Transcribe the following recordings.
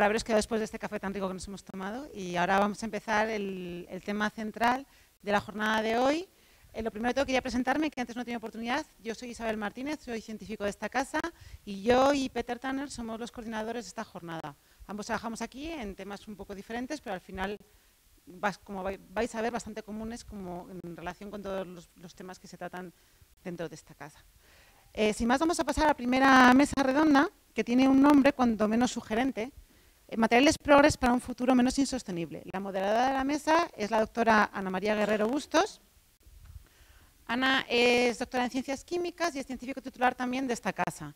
por haberos quedado después de este café tan rico que nos hemos tomado. Y ahora vamos a empezar el tema central de la jornada de hoy. Lo primero de todo quería presentarme, que antes no tenía oportunidad. Yo soy Isabel Martínez, soy científico de esta casa, y yo y Peter Tanner somos los coordinadores de esta jornada. Ambos trabajamos aquí en temas un poco diferentes, pero al final, como vais a ver, bastante comunes como en relación con todos los temas que se tratan dentro de esta casa. Sin más, vamos a pasar a la primera mesa redonda, que tiene un nombre cuanto menos sugerente: Materiales PROGRES para un futuro menos insostenible. La moderadora de la mesa es la doctora Ana María Guerrero Bustos. Ana es doctora en Ciencias Químicas y es científico titular también de esta casa.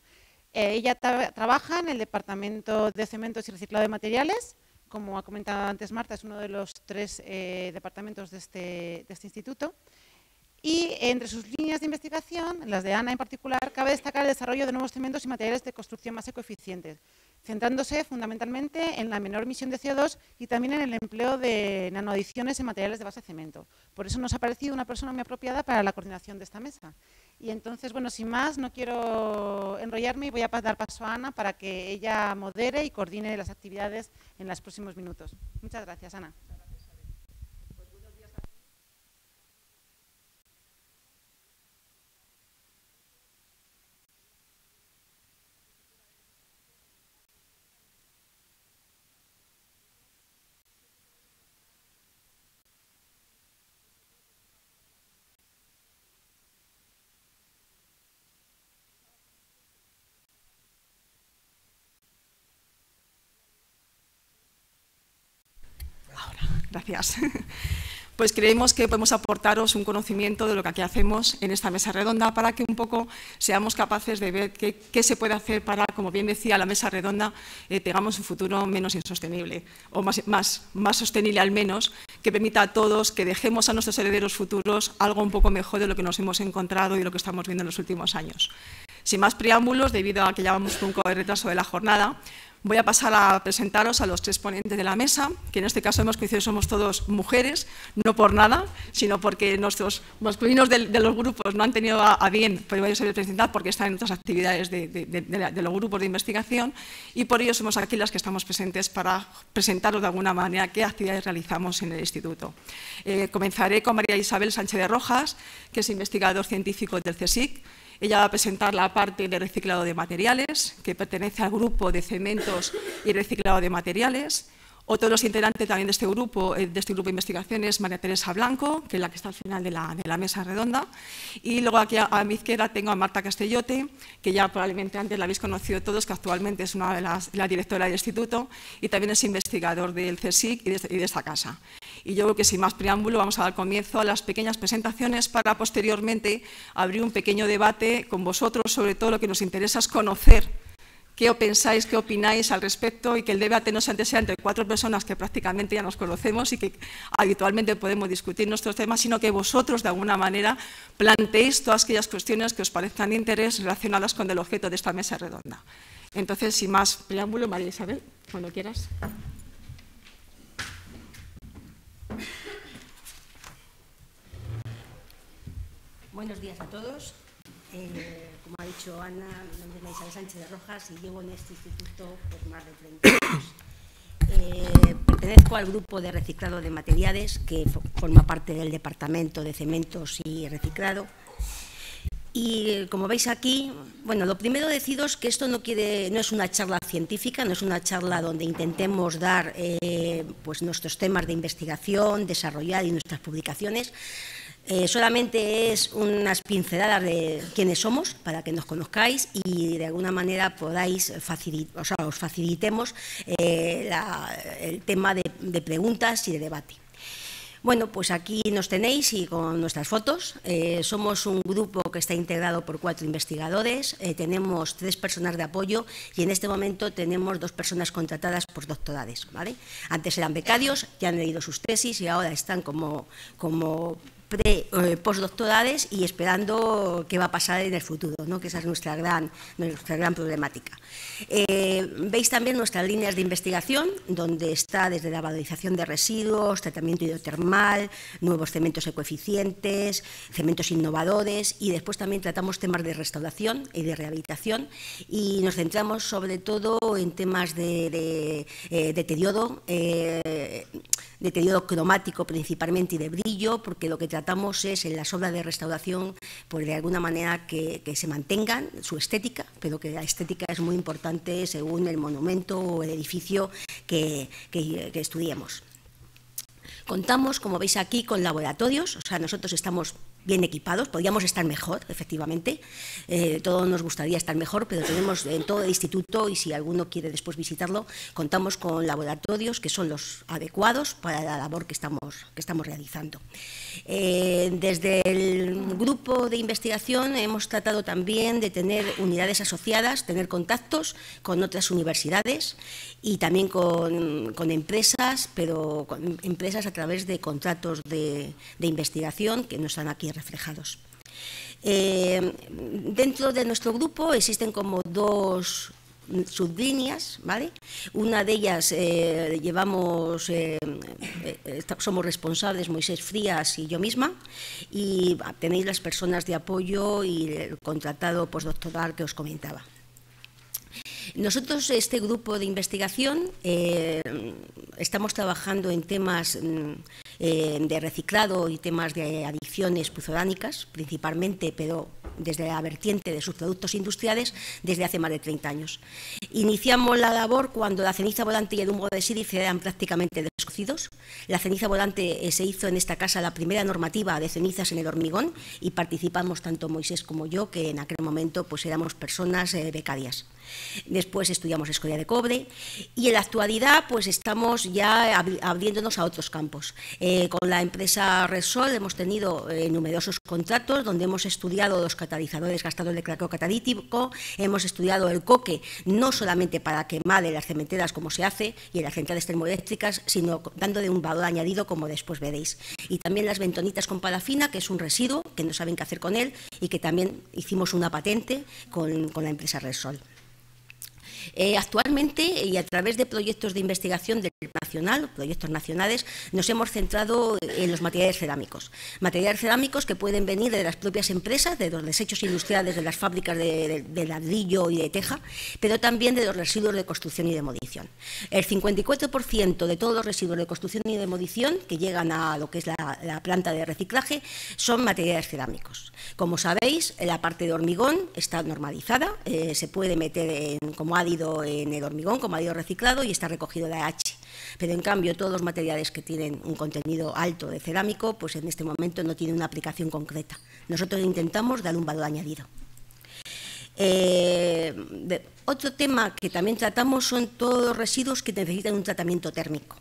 Ella trabaja en el Departamento de Cementos y Reciclado de Materiales. Como ha comentado antes Marta, es uno de los tres departamentos de este instituto. Y entre sus líneas de investigación, las de Ana en particular, cabe destacar el desarrollo de nuevos cementos y materiales de construcción más ecoeficientes, centrándose fundamentalmente en la menor emisión de CO2 y también en el empleo de nanoadiciones en materiales de base de cemento. Por eso nos ha parecido una persona muy apropiada para la coordinación de esta mesa. Y entonces, bueno, sin más, no quiero enrollarme y voy a dar paso a Ana para que ella modere y coordine las actividades en los próximos minutos. Muchas gracias, Ana. Gracias. Pues creemos que podemos aportaros un conocimiento de lo que aquí hacemos en esta mesa redonda para que un poco seamos capaces de ver qué se puede hacer para, como bien decía la mesa redonda, tengamos un futuro menos insostenible o más sostenible al menos, que permita a todos que dejemos a nuestros herederos futuros algo un poco mejor de lo que nos hemos encontrado y lo que estamos viendo en los últimos años. Sin más preámbulos, debido a que ya vamos con un poco de retraso de la jornada, voy a pasar a presentaros a los tres ponentes de la mesa, que en este caso hemos coincidido, somos todos mujeres, no por nada, sino porque nuestros masculinos de los grupos no han tenido a bien poderse presentar porque están en otras actividades de los grupos de investigación, y por ello somos aquí las que estamos presentes para presentaros de alguna manera qué actividades realizamos en el instituto. Comenzaré con María Isabel Sánchez de Rojas, que es investigador científico del CSIC. Ella va a presentar la parte de reciclado de materiales, que pertenece al grupo de cementos y reciclado de materiales. Otro de los integrantes también de este grupo de investigación es María Teresa Blanco, que es la que está al final de la mesa redonda. Y luego aquí a mi izquierda tengo a Marta Castellote, que ya probablemente antes la habéis conocido todos, que actualmente es una de la directora del instituto y también es investigador del CSIC y de esta casa. Y yo creo que sin más preámbulo vamos a dar comienzo a las pequeñas presentaciones para posteriormente abrir un pequeño debate con vosotros sobre todo lo que nos interesa es conocer qué pensáis, qué opináis al respecto y que el debate no sea entre cuatro personas que prácticamente ya nos conocemos y que habitualmente podemos discutir nuestros temas, sino que vosotros de alguna manera planteéis todas aquellas cuestiones que os parezcan de interés relacionadas con el objeto de esta mesa redonda. Entonces, sin más preámbulo, María Isabel, cuando quieras. Buenos días a todos. Como ha dicho Ana, mi nombre es María Isabel Sánchez de Rojas y llevo en este instituto por más de 30 años. Pertenezco al grupo de reciclado de materiales, que forma parte del Departamento de Cementos y Reciclado. Y como veis aquí, bueno, lo primero deciros que esto no es una charla científica, no es una charla donde intentemos dar pues nuestros temas de investigación, desarrollar y nuestras publicaciones. Solamente es unas pinceladas de quiénes somos para que nos conozcáis y de alguna manera podáis os facilitemos el tema de preguntas y de debate. Bueno, pues aquí nos tenéis y con nuestras fotos. Somos un grupo que está integrado por 4 investigadores, tenemos 3 personas de apoyo y en este momento tenemos 2 personas contratadas por doctorales, ¿vale? Antes eran becarios, ya han leído sus tesis y ahora están como de postdoctorales y esperando qué va a pasar en el futuro, ¿no? Que esa es nuestra gran problemática. Veis también nuestras líneas de investigación, donde está desde la valorización de residuos, tratamiento hidrotermal, nuevos cementos ecoeficientes, cementos innovadores, y después también tratamos temas de restauración y de rehabilitación, y nos centramos sobre todo en temas de deterioro cromático principalmente y de brillo, porque lo que tratamos es en las obras de restauración, pues de alguna manera que se mantengan su estética, pero que la estética es muy importante según el monumento o el edificio que estudiemos. Contamos, como veis aquí, con laboratorios, o sea, nosotros estamos bien equipados, podríamos estar mejor, efectivamente, todos nos gustaría estar mejor, pero tenemos en todo el instituto, y si alguno quiere después visitarlo, contamos con laboratorios que son los adecuados para la labor que estamos realizando. Desde el grupo de investigación hemos tratado también de tener unidades asociadas, tener contactos con otras universidades y también con empresas, pero con empresas a través de contratos de investigación que nos han aquí reflejados. Dentro de nuestro grupo existen como dos sublíneas, ¿vale? Una de ellas somos responsables Moisés Frías y yo misma, y tenéis las personas de apoyo y el contratado postdoctoral que os comentaba. Nosotros, este grupo de investigación, estamos trabajando en temas de reciclado y temas de adicciones puzolánicas, principalmente, pero desde la vertiente de sus productos industriales, desde hace más de 30 años. Iniciamos la labor cuando la ceniza volante y el humo de sílice eran prácticamente desconocidos. La ceniza volante se hizo en esta casa la primera normativa de cenizas en el hormigón y participamos tanto Moisés como yo, que en aquel momento pues éramos personas becarias. Después estudiamos escoria de cobre y en la actualidad pues estamos ya abriéndonos a otros campos. Con la empresa Resol hemos tenido numerosos contratos donde hemos estudiado los catalizadores gastados de craqueo catalítico, hemos estudiado el coque no solamente para quemar en las cementeras como se hace y en las centrales termoeléctricas, sino dándole un valor añadido como después veréis. Y también las bentonitas con parafina, que es un residuo que no saben qué hacer con él y que también hicimos una patente con la empresa Resol. Actualmente, y a través de proyectos de investigación del nacional, proyectos nacionales, nos hemos centrado en los materiales cerámicos. Materiales cerámicos que pueden venir de las propias empresas, de los desechos industriales, de las fábricas de ladrillo y de teja, pero también de los residuos de construcción y demolición. El 54% de todos los residuos de construcción y demolición que llegan a lo que es la planta de reciclaje son materiales cerámicos. Como sabéis, la parte de hormigón está normalizada, se puede meter como árido en el hormigón, como ha ido reciclado y está recogido de H. Pero en cambio todos los materiales que tienen un contenido alto de cerámico, pues en este momento no tienen una aplicación concreta. Nosotros intentamos dar un valor añadido. Otro tema que también tratamos son todos los residuos que necesitan un tratamiento térmico.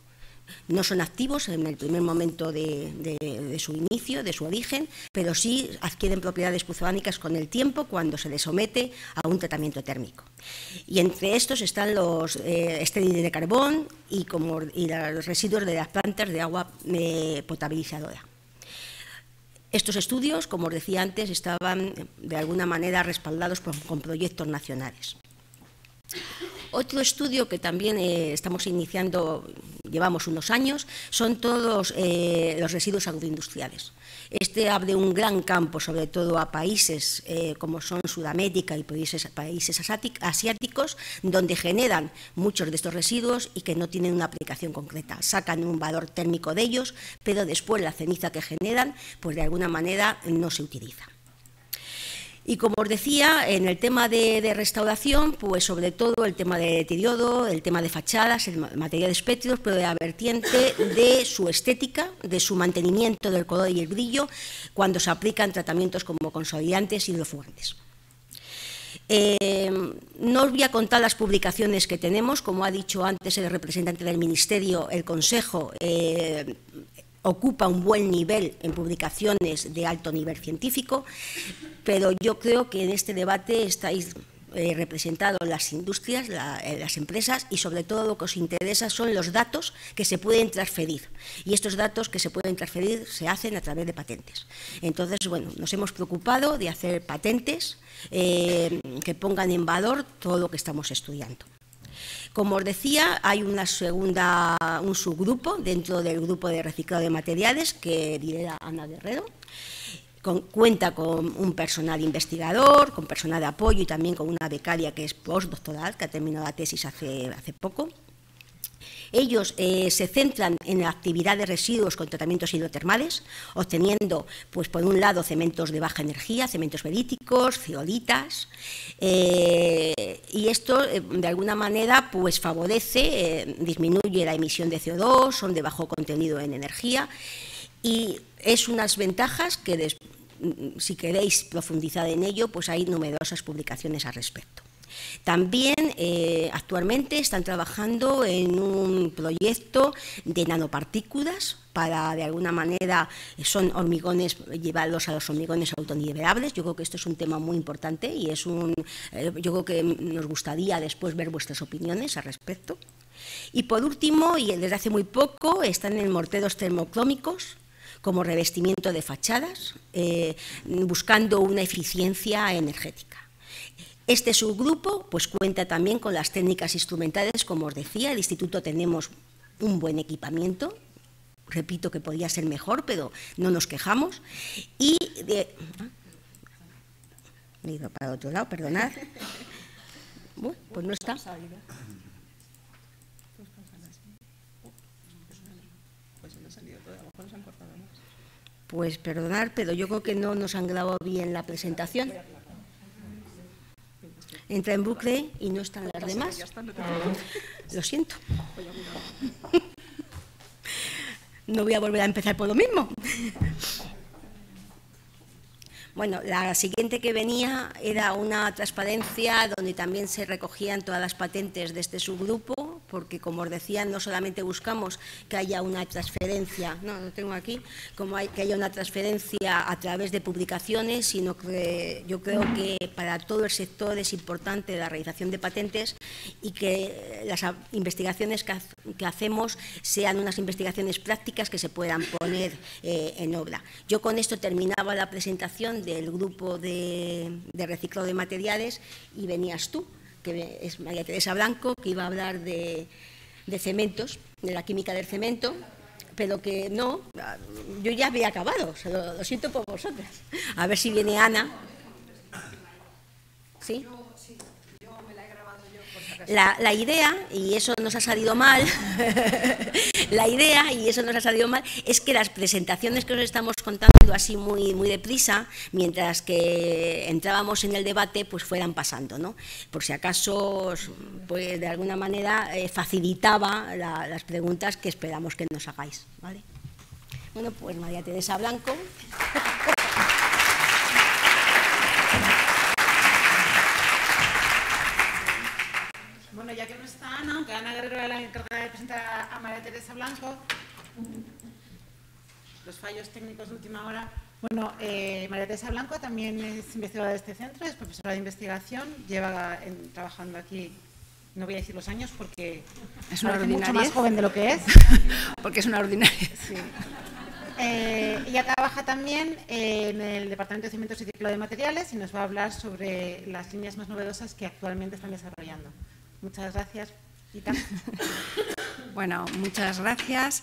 No son activos en el primer momento de su inicio, de su origen, pero sí adquieren propiedades puzolánicas con el tiempo cuando se les somete a un tratamiento térmico. Y entre estos están los estériles de carbón y los residuos de las plantas de agua potabilizadora. Estos estudios, como os decía antes, estaban de alguna manera respaldados con proyectos nacionales. Otro estudio que también estamos iniciando, llevamos unos años, son todos los residuos agroindustriales. Este abre un gran campo, sobre todo a países como son Sudamérica y países asiáticos, donde generan muchos de estos residuos y que no tienen una aplicación concreta. Sacan un valor térmico de ellos, pero después la ceniza que generan, pues de alguna manera no se utiliza. Y como os decía, en el tema de restauración, pues sobre todo el tema de deterioro, el tema de fachadas, el material de espétridos, pero de la vertiente de su estética, de su mantenimiento del color y el brillo, cuando se aplican tratamientos como consolidantes y hidrofugantes. No os voy a contar las publicaciones que tenemos, como ha dicho antes el representante del Ministerio, el Consejo ocupa un buen nivel en publicaciones de alto nivel científico, pero yo creo que en este debate estáis representado las industrias, las empresas, y sobre todo lo que os interesa son los datos que se pueden transferir. Y estos datos que se pueden transferir se hacen a través de patentes. Entonces, bueno, nos hemos preocupado de hacer patentes que pongan en valor todo lo que estamos estudiando. Como os decía, hay un subgrupo dentro del grupo de reciclado de materiales que lidera Ana Guerrero. Cuenta con un personal investigador, con personal de apoyo y también con una becaria que es postdoctoral, que ha terminado la tesis hace poco. Ellos se centran en la actividad de residuos con tratamientos hidrotermales, obteniendo, pues, por un lado, cementos de baja energía, cementos beríticos, zeolitas, y esto, de alguna manera, pues favorece, disminuye la emisión de CO2, son de bajo contenido en energía, y es unas ventajas que, si queréis profundizar en ello, pues hay numerosas publicaciones al respecto. También actualmente están trabajando en un proyecto de nanopartículas para, de alguna manera, son hormigones, llevarlos a los hormigones autonivelables. Yo creo que esto es un tema muy importante y es yo creo que nos gustaría después ver vuestras opiniones al respecto. Y por último, y desde hace muy poco, están en morteros termoclómicos como revestimiento de fachadas, buscando una eficiencia energética. Este subgrupo, pues, cuenta también con las técnicas instrumentales, como os decía. El instituto tenemos un buen equipamiento, repito que podría ser mejor, pero no nos quejamos. Y me he ido para otro lado, perdonad. Bueno, pues no está. Pues perdonad, pero yo creo que no nos han grabado bien la presentación. Entra en bucle y no están las demás. Lo siento. No voy a volver a empezar por lo mismo. Bueno, la siguiente que venía era una transparencia donde también se recogían todas las patentes de este subgrupo, porque, como os decía, no solamente buscamos que haya una transferencia, no lo tengo aquí, que haya una transferencia a través de publicaciones, sino que yo creo que para todo el sector es importante la realización de patentes y que las investigaciones que hacemos sean unas investigaciones prácticas que se puedan poner en obra. Yo con esto terminaba la presentación del grupo de reciclado de materiales y venías tú, que es María Teresa Blanco, que iba a hablar de cementos, de la química del cemento, pero que no, yo ya había acabado, o sea, lo siento por vosotras. A ver si viene Ana. ¿Sí? La idea, y eso nos ha salido mal, es que las presentaciones que os estamos contando así muy deprisa, mientras que entrábamos en el debate, pues fueran pasando, ¿no? Por si acaso, pues de alguna manera facilitaba las preguntas que esperamos que nos hagáis, ¿vale? Bueno, pues María Teresa Blanco. Bueno, ya que no está Ana, aunque Ana Guerrero era la encargada de presentar a María Teresa Blanco, los fallos técnicos de última hora. Bueno, María Teresa Blanco también es investigadora de este centro, es profesora de investigación, lleva trabajando aquí, no voy a decir los años porque es una ordinaria, mucho más joven de lo que es, porque es una ordinaria. Sí. Ella trabaja también en el Departamento de Cementos y Ciclo de Materiales y nos va a hablar sobre las líneas más novedosas que actualmente están desarrollando. Muchas gracias, Pita. Bueno, muchas gracias.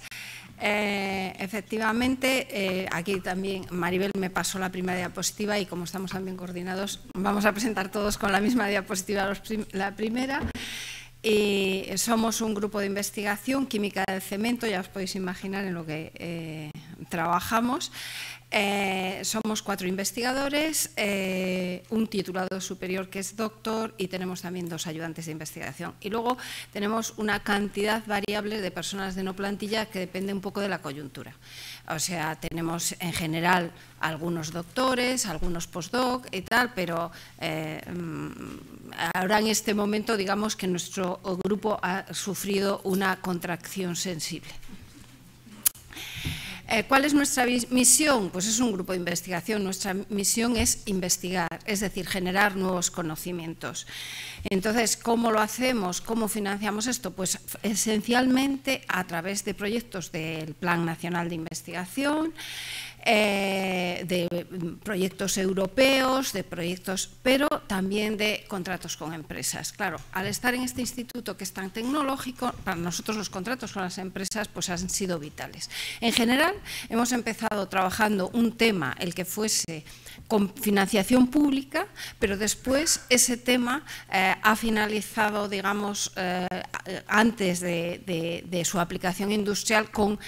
Efectivamente, aquí también Maribel me pasó la primera diapositiva y como estamos también coordinados, vamos a presentar todos con la misma diapositiva la primera. Y somos un grupo de investigación, química del cemento, ya os podéis imaginar en lo que trabajamos. Somos 4 investigadores, un titulado superior que es doctor y tenemos también 2 ayudantes de investigación. Y luego tenemos una cantidad variable de personas de no plantilla que depende un poco de la coyuntura. O sea, tenemos en general algunos doctores, algunos postdoc y tal, pero ahora en este momento digamos que nuestro grupo ha sufrido una contracción sensible. ¿Cuál es nuestra misión? Pues es un grupo de investigación. Nuestra misión es investigar, es decir, generar nuevos conocimientos. Entonces, ¿cómo lo hacemos? ¿Cómo financiamos esto? Pues esencialmente a través de proyectos del Plan Nacional de Investigación, de proyectos europeos, de proyectos, pero también de contratos con empresas. Claro, al estar en este instituto que es tan tecnológico, para nosotros los contratos con las empresas pues han sido vitales. En general, hemos empezado trabajando un tema, el que fuese con financiación pública, pero después ese tema ha finalizado, digamos, antes de su aplicación industrial con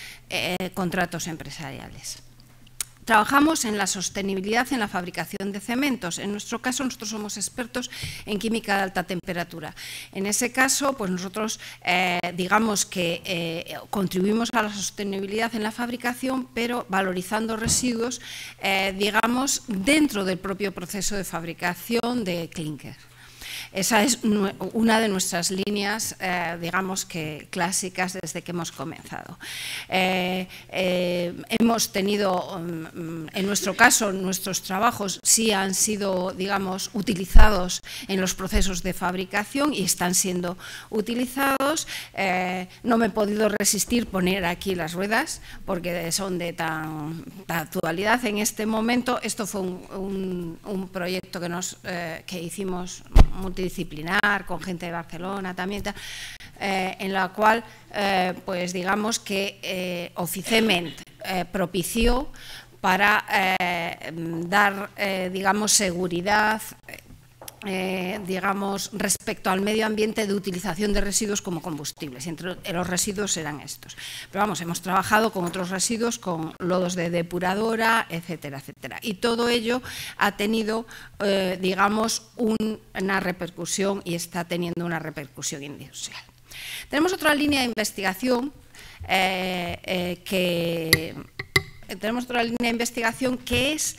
contratos empresariales. Trabajamos en la sostenibilidad en la fabricación de cementos. En nuestro caso, nosotros somos expertos en química de alta temperatura. En ese caso, pues nosotros digamos que contribuimos a la sostenibilidad en la fabricación, pero valorizando residuos, digamos, dentro del propio proceso de fabricación de clínker. Esa es una de nuestras líneas, digamos, que clásicas desde que hemos comenzado. Hemos tenido, en nuestro caso, nuestros trabajos sí han sido, digamos, utilizados en los procesos de fabricación y están siendo utilizados. No me he podido resistir poner aquí las ruedas porque son de tan actualidad en este momento. Esto fue un proyecto que hicimos multidisciplinar, con gente de Barcelona también, en la cual, pues digamos que Oficement propició para dar, digamos, seguridad, digamos, respecto al medio ambiente de utilización de residuos como combustibles. Entre los residuos eran estos. Pero vamos, hemos trabajado con otros residuos, con lodos de depuradora, etcétera, etcétera. Y todo ello ha tenido, digamos, una repercusión y está teniendo una repercusión industrial. Tenemos otra línea de investigación que es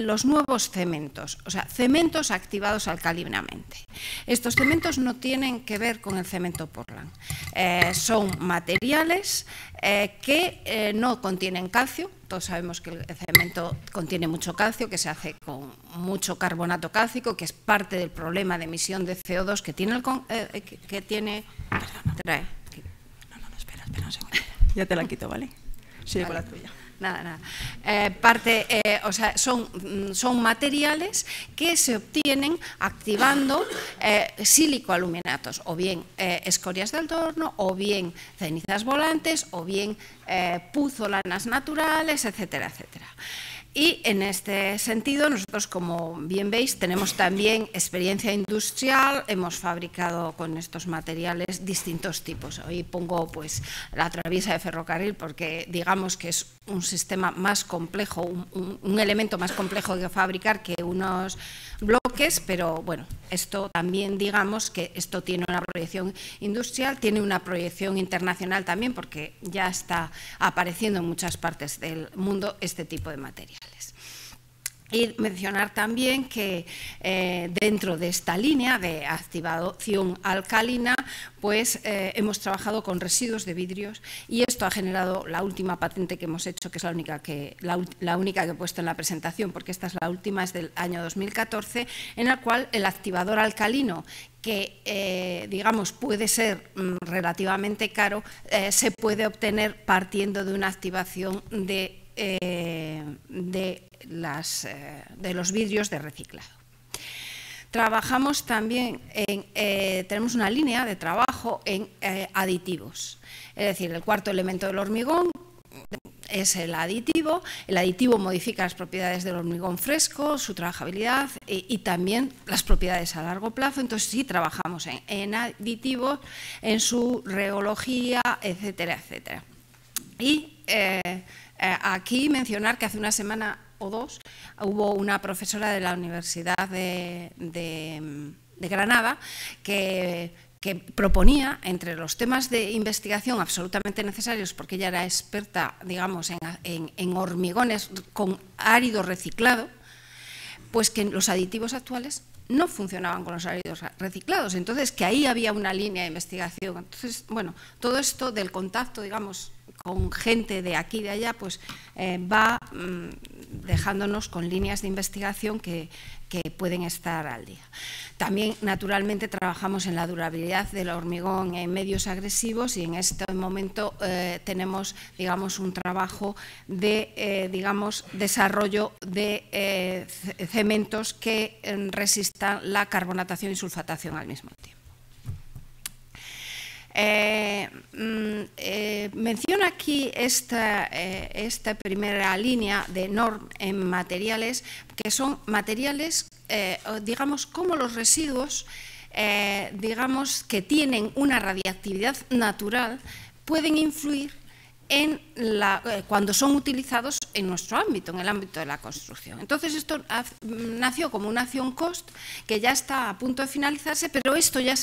los nuevos cementos, o sea, cementos activados alcalinamente. Estos cementos no tienen que ver con el cemento Portland. Son materiales que no contienen calcio. Todos sabemos que el cemento contiene mucho calcio, que se hace con mucho carbonato cálcico, que es parte del problema de emisión de CO2 que tiene... Espera un segundo. Ya te la quito, ¿vale? Sí, con la tuya. Nada. Son materiales que se obtienen activando sílico-aluminatos, o bien escorias del torno, o bien cenizas volantes, o bien puzolanas naturales, etcétera, etcétera. Y en este sentido, nosotros, como bien veis, tenemos también experiencia industrial. Hemos fabricado con estos materiales distintos tipos. Hoy pongo pues la traviesa de ferrocarril porque digamos que es un sistema más complejo, un elemento más complejo de fabricar que unos bloques, pero bueno, esto también digamos que esto tiene una proyección industrial, tiene una proyección internacional también porque ya está apareciendo en muchas partes del mundo este tipo de material. Y mencionar también que dentro de esta línea de activación alcalina, pues hemos trabajado con residuos de vidrios y esto ha generado la última patente que hemos hecho, que es la única que he puesto en la presentación, porque esta es la última, es del año 2014, en la cual el activador alcalino, que digamos puede ser relativamente caro, se puede obtener partiendo de una activación de los vidrios de reciclado. Trabajamos también en, tenemos una línea de trabajo en aditivos, es decir, el cuarto elemento del hormigón es el aditivo. El aditivo modifica las propiedades del hormigón fresco, su trabajabilidad y también las propiedades a largo plazo. Entonces sí trabajamos en aditivos, en su reología, etcétera, etcétera. Y aquí mencionar que hace una semana o dos hubo una profesora de la Universidad de Granada que proponía, entre los temas de investigación absolutamente necesarios, porque ella era experta, digamos, en hormigones con árido reciclado, pues que los aditivos actuales no funcionaban con los ácidos reciclados, entonces que ahí había una línea de investigación. Entonces, bueno, todo esto del contacto, digamos, con gente de aquí y de allá, pues va dejándonos con líneas de investigación que pueden estar al día. También, naturalmente, trabajamos en la durabilidad del hormigón en medios agresivos y en este momento tenemos, digamos, un trabajo de, digamos, desarrollo de cementos que resistan la carbonatación y sulfatación al mismo tiempo. Menciono aquí esta primera línea de norm en materiales, que son materiales, digamos, como los residuos, digamos, que tienen una radiactividad natural, pueden influir en cuando son utilizados en nuestro ámbito, en el ámbito de la construcción. Entonces esto nació como una acción cost que ya está a punto de finalizarse, pero esto ya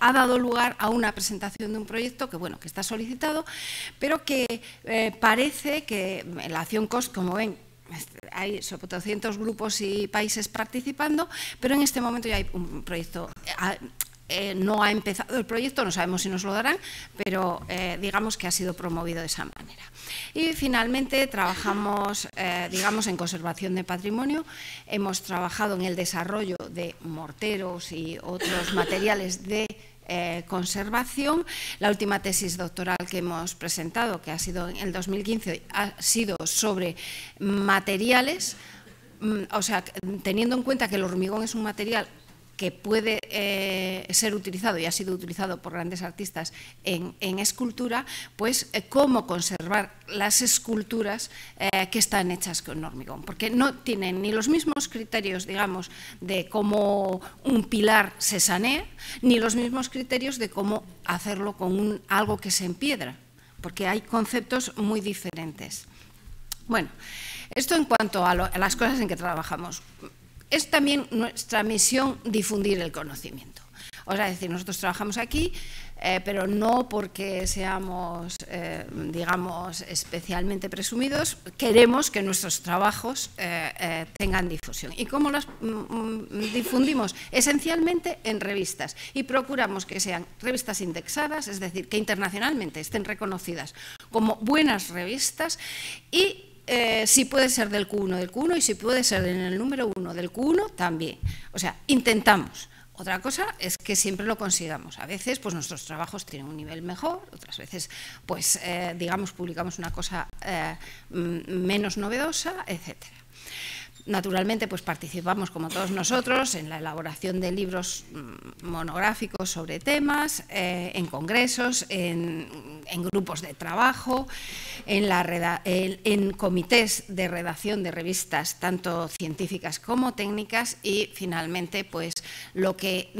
ha dado lugar a una presentación de un proyecto que, bueno, que está solicitado, pero que parece que la acción cost, como ven, hay sobre 200 grupos y países participando, pero en este momento ya hay un proyecto. No ha empezado el proyecto, no sabemos si nos lo darán, pero digamos que ha sido promovido de esa manera. Y finalmente trabajamos, digamos, en conservación de patrimonio. Hemos trabajado en el desarrollo de morteros y otros materiales de conservación. La última tesis doctoral que hemos presentado, que ha sido en el 2015, ha sido sobre materiales, o sea, teniendo en cuenta que el hormigón es un material que puede ser utilizado y ha sido utilizado por grandes artistas en escultura, pues cómo conservar las esculturas que están hechas con hormigón, porque no tienen ni los mismos criterios, digamos, de cómo un pilar se sanea, ni los mismos criterios de cómo hacerlo con algo que se empiedra, porque hay conceptos muy diferentes. Bueno, esto en cuanto a las cosas en que trabajamos. Es también nuestra misión difundir el conocimiento. O sea, es decir, nosotros trabajamos aquí, pero no porque seamos, digamos, especialmente presumidos, queremos que nuestros trabajos tengan difusión. ¿Y cómo las difundimos? Esencialmente en revistas, y procuramos que sean revistas indexadas, es decir, que internacionalmente estén reconocidas como buenas revistas, y si puede ser del Q1, y si puede ser en el número 1 del Q1 también. O sea, intentamos. Otra cosa es que siempre lo consigamos. A veces pues nuestros trabajos tienen un nivel mejor, otras veces pues digamos publicamos una cosa menos novedosa, etcétera. Naturalmente, pues participamos, como todos nosotros, en la elaboración de libros monográficos sobre temas, en congresos, en grupos de trabajo, en comités de redacción de revistas, tanto científicas como técnicas, y finalmente, pues lo que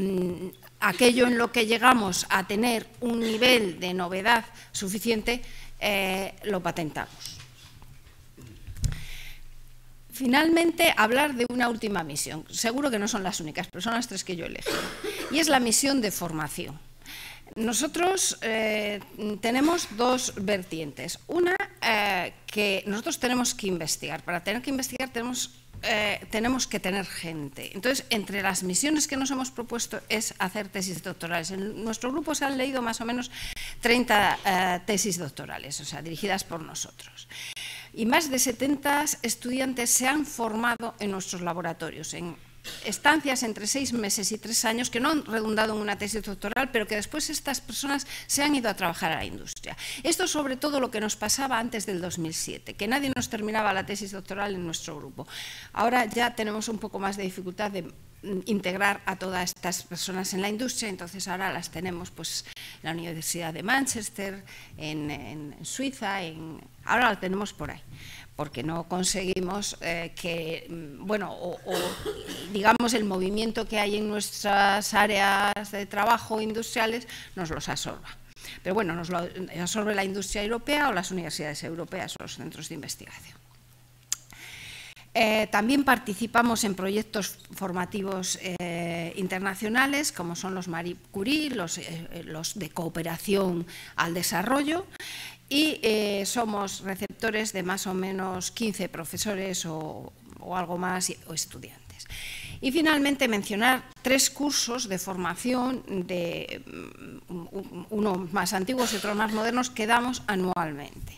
aquello en lo que llegamos a tener un nivel de novedad suficiente, lo patentamos. Finalmente, hablar de una última misión. Seguro que no son las únicas, pero son las tres que yo elegí. Y es la misión de formación. Nosotros tenemos dos vertientes. Una, que nosotros tenemos que investigar. Para tener que investigar tenemos que tener gente. Entonces, entre las misiones que nos hemos propuesto es hacer tesis doctorales. En nuestro grupo se han leído más o menos 30 tesis doctorales, o sea, dirigidas por nosotros. Y más de 70 estudiantes se han formado en nuestros laboratorios, en estancias entre 6 meses y 3 años, que no han redundado en una tesis doctoral, pero que después estas personas se han ido a trabajar a la industria. Esto es sobre todo lo que nos pasaba antes del 2007, que nadie nos terminaba la tesis doctoral en nuestro grupo. Ahora ya tenemos un poco más de dificultad de integrar a todas estas personas en la industria, entonces ahora las tenemos pues en la Universidad de Manchester, en Suiza, ahora las tenemos por ahí, porque no conseguimos que, bueno, o digamos el movimiento que hay en nuestras áreas de trabajo industriales nos los absorba. Pero bueno, nos lo absorbe la industria europea o las universidades europeas o los centros de investigación. También participamos en proyectos formativos internacionales, como son los Marie Curie, los de cooperación al desarrollo, y somos receptores de más o menos 15 profesores o algo más o estudiantes. Y finalmente mencionar tres cursos de formación, unos más antiguos y otros más modernos, que damos anualmente.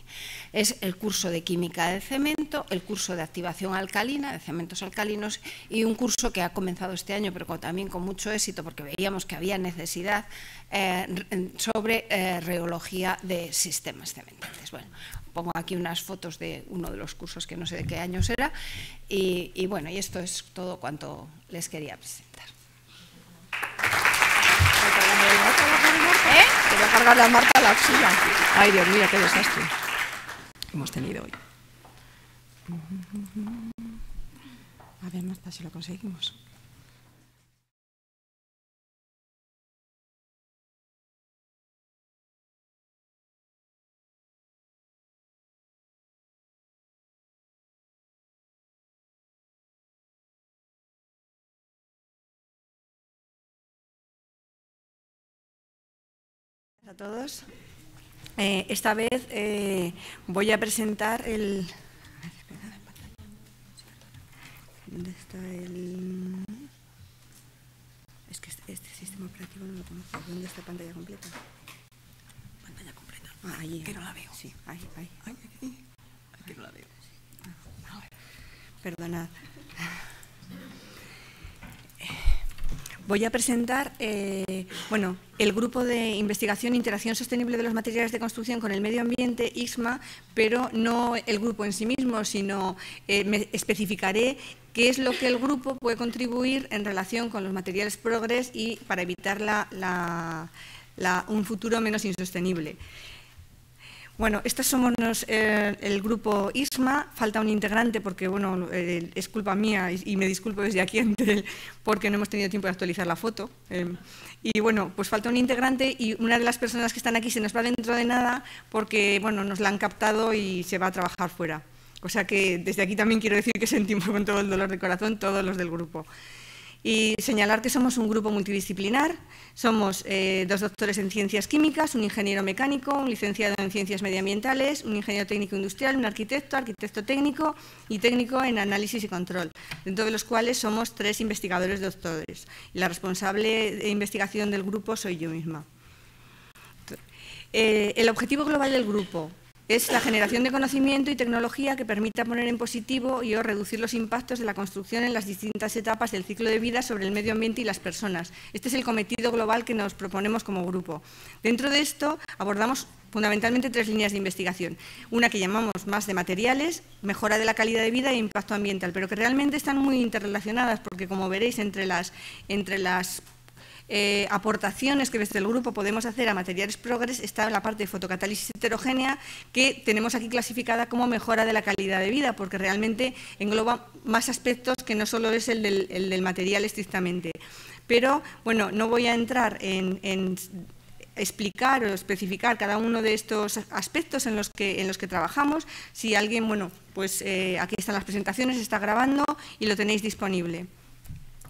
Es el curso de química del cemento, el curso de activación alcalina, de cementos alcalinos, y un curso que ha comenzado este año, pero también con mucho éxito, porque veíamos que había necesidad sobre reología de sistemas cementales. Bueno, pongo aquí unas fotos de uno de los cursos que no sé de qué año será, y bueno, y esto es todo cuanto les quería presentar. ¿Eh? Te voy a cargar la Marta la auxilia. Ay, Dios mío, qué desastre hemos tenido hoy. A ver, Marta, si lo conseguimos. A todos. Esta vez voy a presentar el... ¿Dónde está el...? Es que este sistema operativo no lo conozco. ¿Dónde está pantalla completa? Pantalla completa. Ah, ahí. Que no la veo. Sí, ahí. Ahí. Que no la veo. Sí. Ah, perdonad. Voy a presentar el grupo de investigación e interacción sostenible de los materiales de construcción con el medio ambiente, IXMA, pero no el grupo en sí mismo, sino me especificaré qué es lo que el grupo puede contribuir en relación con los materiales PROGRES y para evitar un futuro menos insostenible. Bueno, estos somos el grupo ISMA, falta un integrante porque, bueno, es culpa mía y me disculpo desde aquí porque no hemos tenido tiempo de actualizar la foto. Y bueno, pues falta un integrante y una de las personas que están aquí se nos va dentro de nada porque, bueno, nos la han captado y se va a trabajar fuera. O sea que desde aquí también quiero decir que sentimos con todo el dolor de corazón todos los del grupo. Y señalar que somos un grupo multidisciplinar, somos dos doctores en ciencias químicas, un ingeniero mecánico, un licenciado en ciencias medioambientales, un ingeniero técnico industrial, un arquitecto, arquitecto técnico y técnico en análisis y control, dentro de los cuales somos tres investigadores doctores. La responsable de investigación del grupo soy yo misma. El objetivo global del grupo es la generación de conocimiento y tecnología que permita poner en positivo y o reducir los impactos de la construcción en las distintas etapas del ciclo de vida sobre el medio ambiente y las personas. Este es el cometido global que nos proponemos como grupo. Dentro de esto abordamos fundamentalmente tres líneas de investigación. Una que llamamos más de materiales, mejora de la calidad de vida e impacto ambiental, pero que realmente están muy interrelacionadas porque, como veréis, entre las aportaciones que desde el grupo podemos hacer a materiales PROGRES está la parte de fotocatálisis heterogénea que tenemos aquí clasificada como mejora de la calidad de vida porque realmente engloba más aspectos que no solo es el del material estrictamente. Pero bueno, no voy a entrar en explicar o especificar cada uno de estos aspectos en los que trabajamos. Si alguien, bueno, pues aquí están las presentaciones, se está grabando y lo tenéis disponible.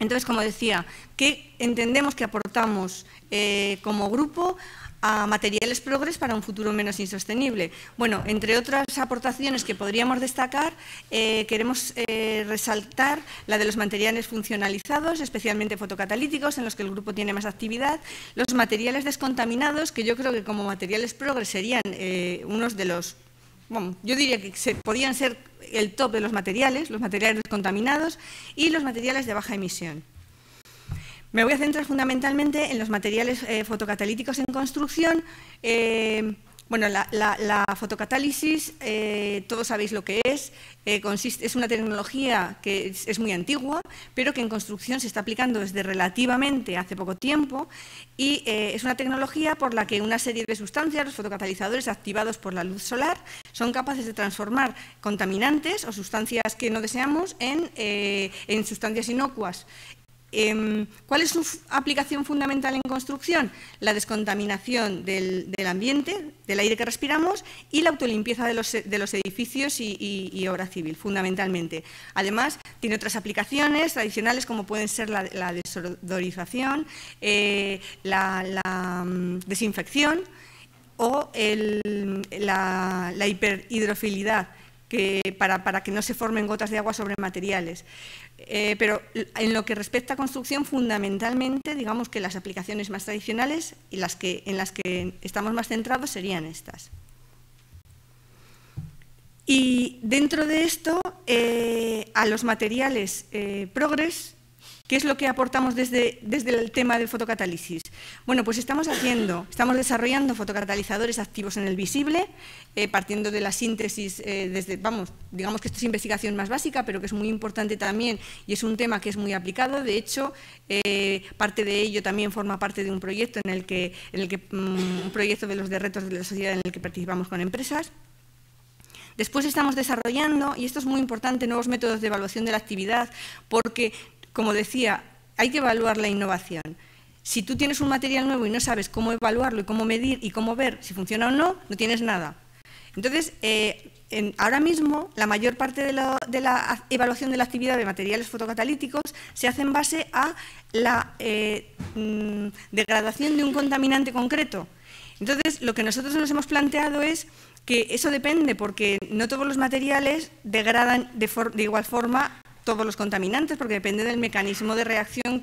Entonces, como decía, ¿qué entendemos que aportamos como grupo a materiales PROGRES para un futuro menos insostenible? Bueno, entre otras aportaciones que podríamos destacar, queremos resaltar la de los materiales funcionalizados, especialmente fotocatalíticos, en los que el grupo tiene más actividad, los materiales descontaminados, que yo creo que como materiales PROGRES serían unos de los... Bueno, yo diría que podían ser el top de los materiales descontaminados y los materiales de baja emisión. Me voy a centrar fundamentalmente en los materiales fotocatalíticos en construcción. La fotocatálisis, todos sabéis lo que es, es una tecnología que es muy antigua, pero que en construcción se está aplicando desde relativamente hace poco tiempo y es una tecnología por la que una serie de sustancias, los fotocatalizadores activados por la luz solar, son capaces de transformar contaminantes o sustancias que no deseamos en sustancias inocuas. ¿Cuál es su aplicación fundamental en construcción? La descontaminación del ambiente, del aire que respiramos y la autolimpieza de los edificios y obra civil, fundamentalmente. Además, tiene otras aplicaciones adicionales como pueden ser la desodorización, la desinfección o la hiperhidrofilidad, para que no se formen gotas de agua sobre materiales. Pero en lo que respecta a construcción, fundamentalmente, digamos que las aplicaciones más tradicionales y las que, en las que estamos más centrados serían estas. Y dentro de esto, a los materiales PROGRES, ¿qué es lo que aportamos desde el tema del fotocatálisis? Bueno, pues estamos desarrollando fotocatalizadores activos en el visible, partiendo de la síntesis, digamos que esto es investigación más básica, pero que es muy importante también y es un tema que es muy aplicado. De hecho, parte de ello también forma parte de un proyecto en el que, un proyecto de los de retos de la sociedad en el que participamos con empresas. Después estamos desarrollando, y esto es muy importante, nuevos métodos de evaluación de la actividad, porque, como decía, hay que evaluar la innovación. Si tú tienes un material nuevo y no sabes cómo evaluarlo y cómo medir y cómo ver si funciona o no, no tienes nada. Entonces, ahora mismo, la mayor parte de la evaluación de la actividad de materiales fotocatalíticos se hace en base a la degradación de un contaminante concreto. Entonces, lo que nosotros nos hemos planteado es que eso depende, porque no todos los materiales degradan de igual forma todos los contaminantes, porque depende del mecanismo de reacción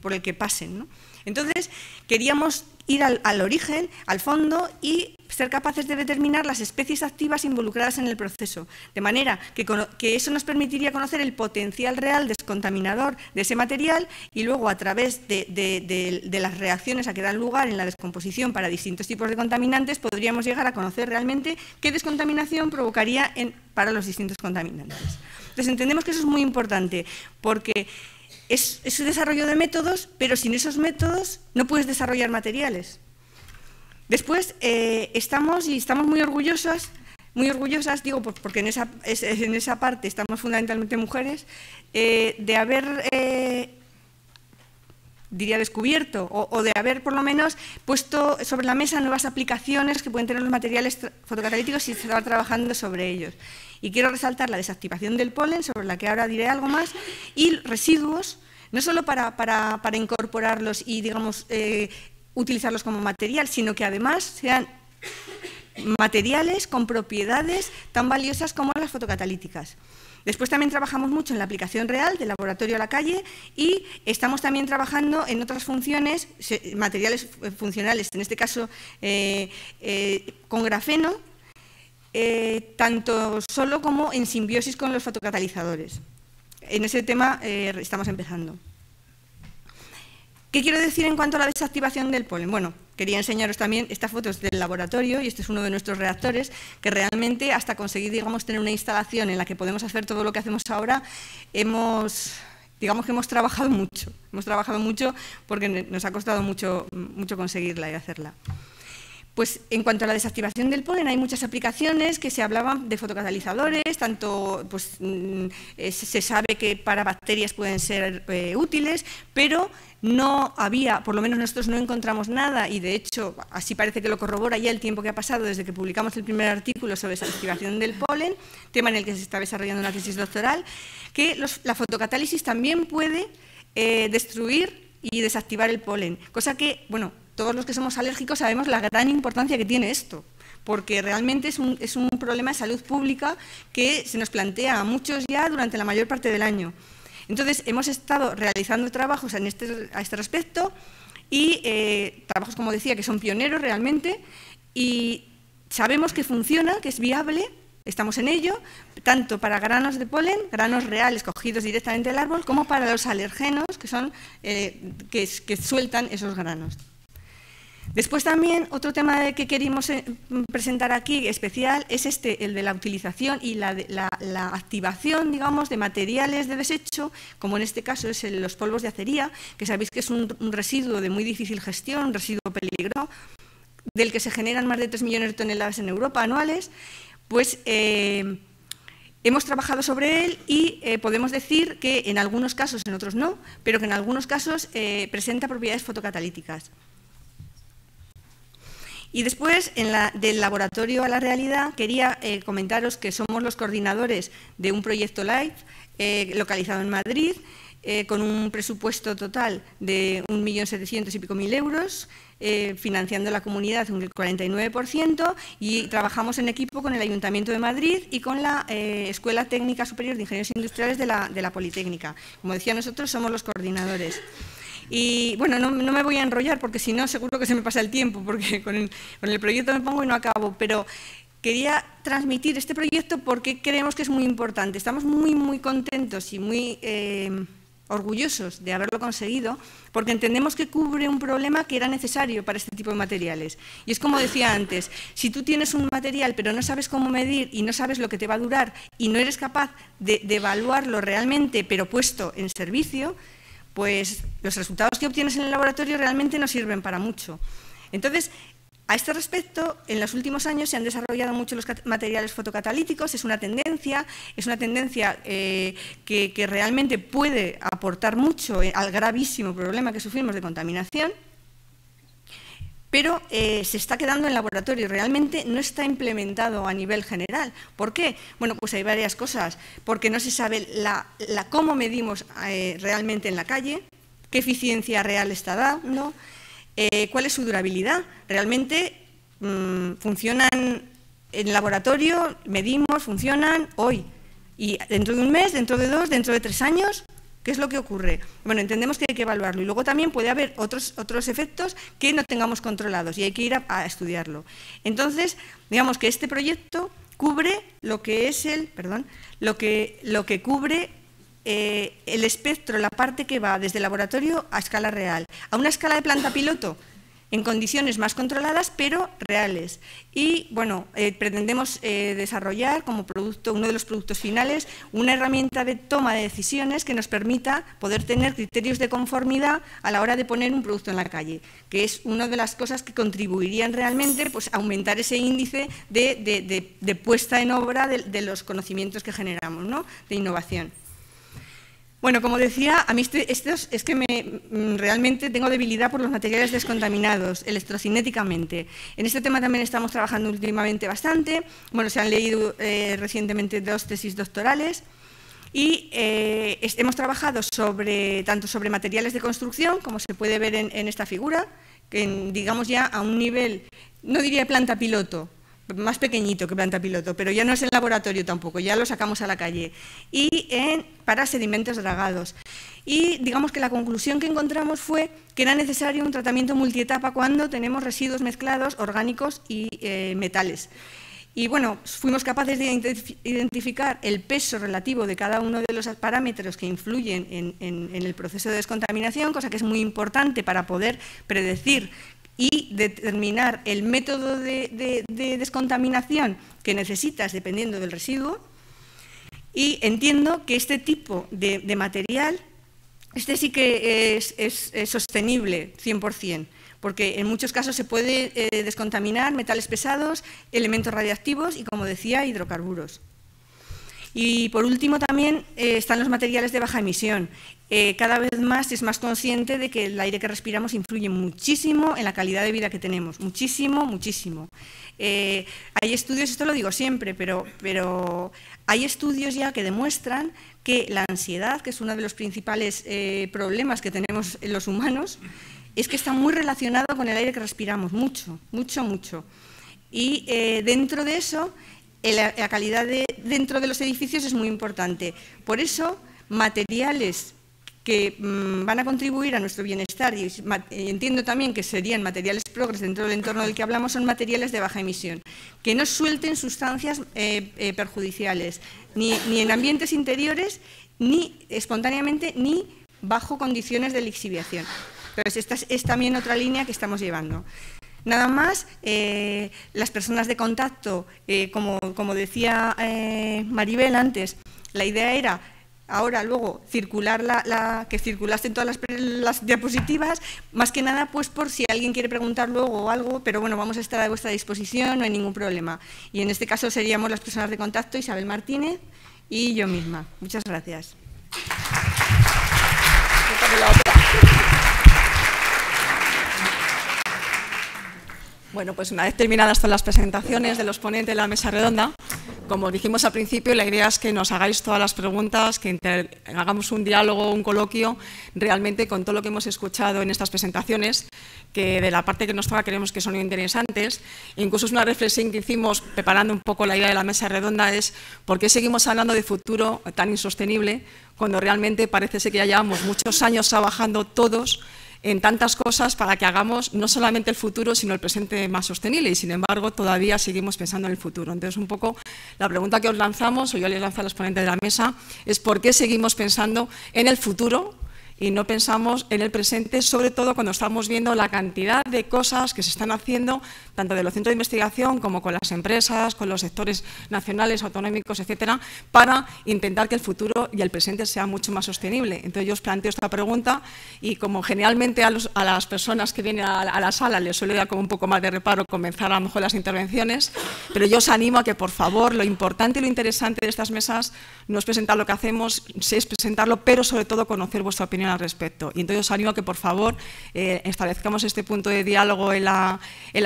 por el que pasen, ¿no? Entonces, queríamos ir al origen, al fondo, y ser capaces de determinar las especies activas involucradas en el proceso, de manera que eso nos permitiría conocer el potencial real descontaminador de ese material y luego, a través de las reacciones a que dan lugar en la descomposición para distintos tipos de contaminantes, podríamos llegar a conocer realmente qué descontaminación provocaría para los distintos contaminantes. Entonces, entendemos que eso es muy importante, porque es el desarrollo de métodos, pero sin esos métodos no puedes desarrollar materiales. Después estamos muy orgullosas, digo, porque en esa parte estamos fundamentalmente mujeres, de haber, diría, descubierto o de haber por lo menos puesto sobre la mesa nuevas aplicaciones que pueden tener los materiales fotocatalíticos y estar trabajando sobre ellos. Y quiero resaltar la desactivación del polen, sobre la que ahora diré algo más, y residuos, no solo para incorporarlos y, digamos, utilizarlos como material, sino que además sean materiales con propiedades tan valiosas como las fotocatalíticas. Después también trabajamos mucho en la aplicación real, del laboratorio a la calle, y estamos también trabajando en otras funciones, materiales funcionales, en este caso con grafeno, tanto solo como en simbiosis con los fotocatalizadores. En ese tema estamos empezando. ¿Qué quiero decir en cuanto a la desactivación del polen? Bueno, quería enseñaros también estas fotos del laboratorio, y este es uno de nuestros reactores, que realmente hasta conseguir, digamos, tener una instalación en la que podemos hacer todo lo que hacemos ahora, digamos que hemos trabajado mucho. Hemos trabajado mucho porque nos ha costado mucho conseguirla y hacerla. Pues en cuanto a la desactivación del polen, hay muchas aplicaciones que se hablaban de fotocatalizadores, tanto pues, se sabe que para bacterias pueden ser útiles, pero no había, por lo menos nosotros no encontramos nada, y de hecho así parece que lo corrobora ya el tiempo que ha pasado desde que publicamos el primer artículo sobre desactivación del polen, tema en el que se está desarrollando una tesis doctoral, que la fotocatálisis también puede destruir y desactivar el polen, cosa que, bueno, todos los que somos alérgicos sabemos la gran importancia que tiene esto, porque realmente es un problema de salud pública que se nos plantea a muchos ya durante la mayor parte del año. Entonces, hemos estado realizando trabajos a este respecto, y trabajos, como decía, que son pioneros realmente, y sabemos que funciona, que es viable, estamos en ello, tanto para granos de polen, granos reales cogidos directamente del árbol, como para los alergenos que son, que sueltan esos granos. Después también, otro tema que queremos presentar aquí especial es el de la utilización y la activación, digamos, de materiales de desecho, como en este caso es los polvos de acería, que sabéis que es un residuo de muy difícil gestión, un residuo peligroso, del que se generan más de 3 millones de toneladas en Europa anuales. Pues hemos trabajado sobre él y podemos decir que en algunos casos, en otros no, pero que en algunos casos presenta propiedades fotocatalíticas. Y después, del laboratorio a la realidad, quería comentaros que somos los coordinadores de un proyecto LIFE localizado en Madrid, con un presupuesto total de 1.700.000 y pico euros, financiando la comunidad un 49%, y trabajamos en equipo con el Ayuntamiento de Madrid y con la Escuela Técnica Superior de Ingenieros Industriales de la Politécnica. Como decía, nosotros somos los coordinadores. Y bueno, no me voy a enrollar porque si no seguro que se me pasa el tiempo, porque con el proyecto me pongo y no acabo, pero quería transmitir este proyecto porque creemos que es muy importante. Estamos muy contentos y muy orgullosos de haberlo conseguido, porque entendemos que cubre un problema que era necesario para este tipo de materiales. Y es como decía antes, si tú tienes un material pero no sabes cómo medir y no sabes lo que te va a durar y no eres capaz de evaluarlo realmente, pero puesto en servicio, pues los resultados que obtienes en el laboratorio realmente no sirven para mucho. Entonces, a este respecto, en los últimos años se han desarrollado mucho los materiales fotocatalíticos. Es una tendencia que realmente puede aportar mucho al gravísimo problema que sufrimos de contaminación, pero se está quedando en laboratorio y realmente no está implementado a nivel general. ¿Por qué? Bueno, pues hay varias cosas, porque no se sabe cómo medimos realmente en la calle, qué eficiencia real está dando, cuál es su durabilidad. Realmente funcionan en laboratorio, medimos, funcionan hoy, y dentro de un mes, dentro de dos, dentro de 3 años… ¿Qué es lo que ocurre? Bueno, entendemos que hay que evaluarlo, y luego también puede haber otros efectos que no tengamos controlados y hay que ir a estudiarlo. Entonces, digamos que este proyecto cubre lo que es lo que cubre el espectro, la parte que va desde laboratorio a escala real, a una escala de planta piloto, en condiciones más controladas, pero reales. Y, bueno, pretendemos desarrollar como producto, uno de los productos finales, una herramienta de toma de decisiones que nos permita poder tener criterios de conformidad a la hora de poner un producto en la calle, que es una de las cosas que contribuirían realmente, pues, a aumentar ese índice de puesta en obra de los conocimientos que generamos, ¿no?, de innovación. Bueno, como decía, a mí realmente tengo debilidad por los materiales descontaminados, electrocinéticamente. En este tema también estamos trabajando últimamente bastante. Bueno, se han leído recientemente 2 tesis doctorales y hemos trabajado tanto sobre materiales de construcción, como se puede ver en esta figura, digamos ya a un nivel, no diría planta piloto, más pequeñito que planta piloto, pero ya no es en laboratorio tampoco, ya lo sacamos a la calle, y para sedimentos dragados. Y digamos que la conclusión que encontramos fue que era necesario un tratamiento multietapa cuando tenemos residuos mezclados, orgánicos y metales. Y bueno, fuimos capaces de identificar el peso relativo de cada uno de los parámetros que influyen en el proceso de descontaminación, cosa que es muy importante para poder predecir y determinar el método de descontaminación que necesitas dependiendo del residuo. Y entiendo que este tipo de material, este sí que es sostenible 100%, porque en muchos casos se puede descontaminar metales pesados, elementos radiactivos y, como decía, hidrocarburos. Y por último también están los materiales de baja emisión. Cada vez más es más consciente de que el aire que respiramos influye muchísimo en la calidad de vida que tenemos, muchísimo. Hay estudios, esto lo digo siempre, pero hay estudios ya que demuestran que la ansiedad, que es uno de los principales problemas que tenemos los humanos, es que está muy relacionado con el aire que respiramos, mucho. Y dentro de eso, la calidad dentro de los edificios es muy importante. Por eso, materiales que van a contribuir a nuestro bienestar, y entiendo también que serían materiales PROGRES dentro del entorno del que hablamos, son materiales de baja emisión, que no suelten sustancias perjudiciales, ni en ambientes interiores, ni espontáneamente, ni bajo condiciones de lixiviación. Entonces, esta es también otra línea que estamos llevando. Nada más, las personas de contacto, como decía Maribel antes, la idea era ahora luego circular que circulaste en todas las diapositivas, más que nada pues por si alguien quiere preguntar luego o algo, pero bueno, vamos a estar a vuestra disposición, no hay ningún problema. Y en este caso seríamos las personas de contacto, Isabel Martínez y yo misma. Muchas gracias. Bueno, pues una vez terminadas todas las presentaciones de los ponentes de la mesa redonda, como dijimos al principio, la idea es que nos hagáis todas las preguntas, que hagamos un diálogo, un coloquio, realmente con todo lo que hemos escuchado en estas presentaciones, que de la parte que nos toca creemos que son interesantes. Incluso es una reflexión que hicimos preparando un poco la idea de la mesa redonda, es por qué seguimos hablando de futuro tan insostenible cuando realmente parece ser que ya llevamos muchos años trabajando todos en tantas cosas para que hagamos no solamente el futuro, sino el presente más sostenible, y sin embargo todavía seguimos pensando en el futuro. Entonces, un poco la pregunta que os lanzamos, o yo les lanzo a los ponentes de la mesa, es por qué seguimos pensando en el futuro y no pensamos en el presente, sobre todo cuando estamos viendo la cantidad de cosas que se están haciendo, tanto de los centros de investigación como con las empresas, con los sectores nacionales, autonómicos, etcétera, para intentar que el futuro y el presente sea mucho más sostenible. Entonces yo os planteo esta pregunta y, como generalmente a las personas que vienen a la sala les suele dar como un poco más de reparo comenzar a lo mejor las intervenciones, pero yo os animo a que, por favor, lo importante y lo interesante de estas mesas no es presentar lo que hacemos, sí es presentarlo, pero sobre todo conocer vuestra opinión al respecto. Y entonces os animo a que, por favor, establezcamos este punto de diálogo en la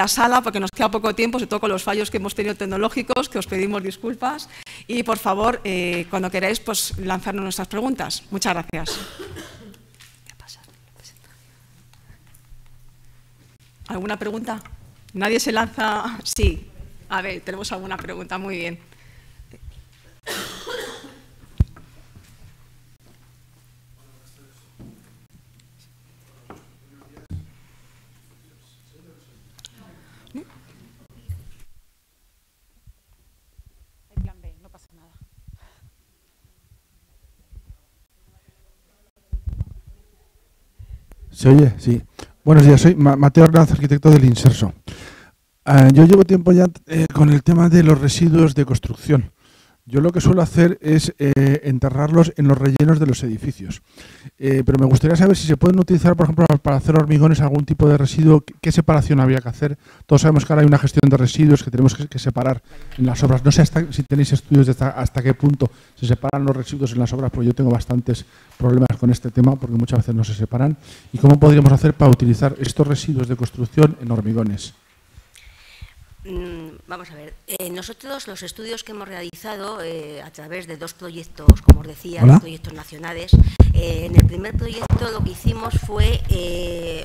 sala, porque nos queda poco tiempo, sobre todo con los fallos que hemos tenido tecnológicos, que os pedimos disculpas, y por favor, cuando queráis, pues lanzarnos nuestras preguntas. Muchas gracias. ¿Alguna pregunta? ¿Nadie se lanza? Sí. A ver, tenemos alguna pregunta. Muy bien. ¿Se oye? Sí. Buenos días, soy Mateo Arnaz, arquitecto del Inserso. Yo llevo tiempo ya con el tema de los residuos de construcción. Yo lo que suelo hacer es enterrarlos en los rellenos de los edificios. Pero me gustaría saber si se pueden utilizar, por ejemplo, para hacer hormigones algún tipo de residuo. ¿Qué separación habría que hacer? Todos sabemos que ahora hay una gestión de residuos que tenemos que separar en las obras. No sé si tenéis estudios de hasta qué punto se separan los residuos en las obras, porque yo tengo bastantes problemas con este tema, porque muchas veces no se separan. ¿Y cómo podríamos hacer para utilizar estos residuos de construcción en hormigones? Vamos a ver, nosotros los estudios que hemos realizado a través de dos proyectos, como os decía, dos proyectos nacionales. En el primer proyecto lo que hicimos fue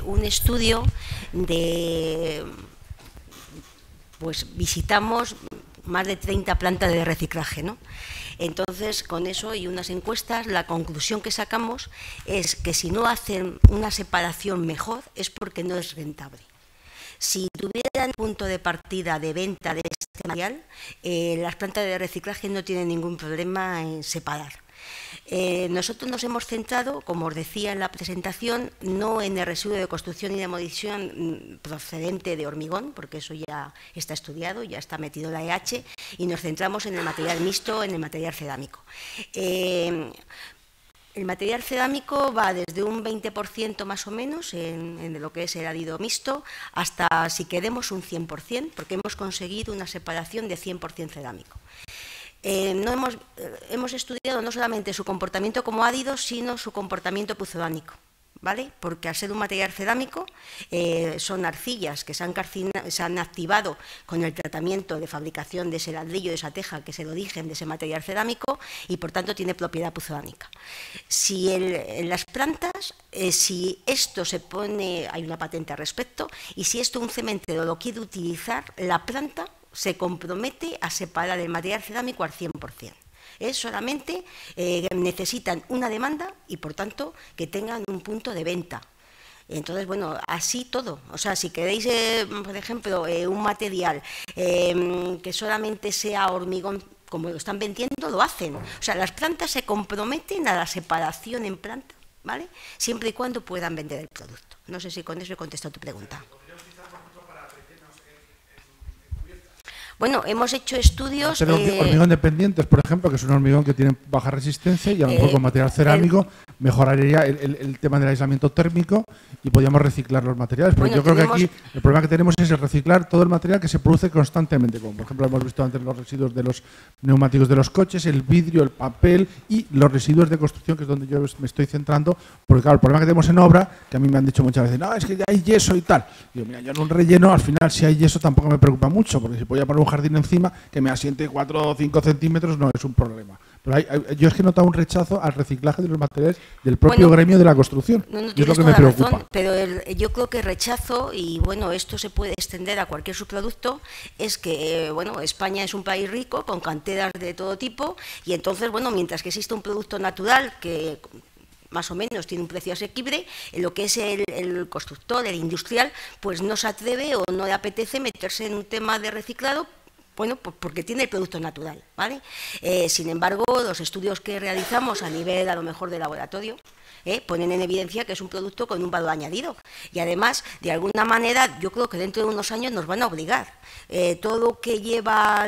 un estudio de, pues visitamos más de 30 plantas de reciclaje, ¿no? Entonces, con eso y unas encuestas, la conclusión que sacamos es que si no hacen una separación mejor es porque no es rentable. Si tuvieran punto de partida de venta de este material, las plantas de reciclaje no tienen ningún problema en separar. Nosotros nos hemos centrado, como os decía en la presentación, no en el residuo de construcción y demolición procedente de hormigón, porque eso ya está estudiado, ya está metido la EH, y nos centramos en el material mixto, en el material cerámico. El material cerámico va desde un 20% más o menos en lo que es el adido mixto hasta, si queremos, un 100%, porque hemos conseguido una separación de 100% cerámico. Hemos estudiado no solamente su comportamiento como árido, sino su comportamiento puzolánico, ¿vale? Porque al ser un material cerámico son arcillas que se han activado con el tratamiento de fabricación de ese ladrillo, de esa teja, que es el origen de ese material cerámico, y por tanto tiene propiedad puzolánica. Si en las plantas, si esto se pone, hay una patente al respecto, y si esto un cementero lo quiere utilizar, la planta se compromete a separar el material cerámico al 100%. Solamente necesitan una demanda y, por tanto, que tengan un punto de venta. Entonces, bueno, así todo. O sea, si queréis, por ejemplo, un material que solamente sea hormigón, como lo están vendiendo, lo hacen. O sea, las plantas se comprometen a la separación en planta, ¿vale? Siempre y cuando puedan vender el producto. No sé si con eso he contestado tu pregunta. Bueno, hemos hecho estudios... Hacer hormigón dependientes, por ejemplo, que es un hormigón que tiene baja resistencia y a lo mejor con material cerámico mejoraría el tema del aislamiento térmico y podríamos reciclar los materiales. Porque bueno, yo creo que aquí el problema que tenemos es el reciclar todo el material que se produce constantemente, como por ejemplo hemos visto antes los residuos de los neumáticos de los coches, el vidrio, el papel y los residuos de construcción, que es donde yo me estoy centrando, porque claro, el problema que tenemos en obra, que a mí me han dicho muchas veces, no, es que ya hay yeso y tal. Digo, mira, yo en un relleno, al final, si hay yeso tampoco me preocupa mucho, porque si voy a poner un jardín encima que me asiente 4 o 5 centímetros no es un problema. Pero yo es que he notado un rechazo al reciclaje de los materiales del propio gremio de la construcción. Y es lo que me preocupa. Razón, pero yo creo que el rechazo, y bueno, esto se puede extender a cualquier subproducto, es que bueno, España es un país rico, con canteras de todo tipo, y entonces, bueno, mientras que existe un producto natural que más o menos tiene un precio asequible, en lo que es el constructor, el industrial, pues no se atreve o no le apetece meterse en un tema de reciclado. Bueno, pues porque tiene el producto natural, ¿vale? Sin embargo, los estudios que realizamos a nivel, a lo mejor, de laboratorio, ponen en evidencia que es un producto con un valor añadido. Y además, de alguna manera, yo creo que dentro de unos años nos van a obligar. Todo lo que lleva,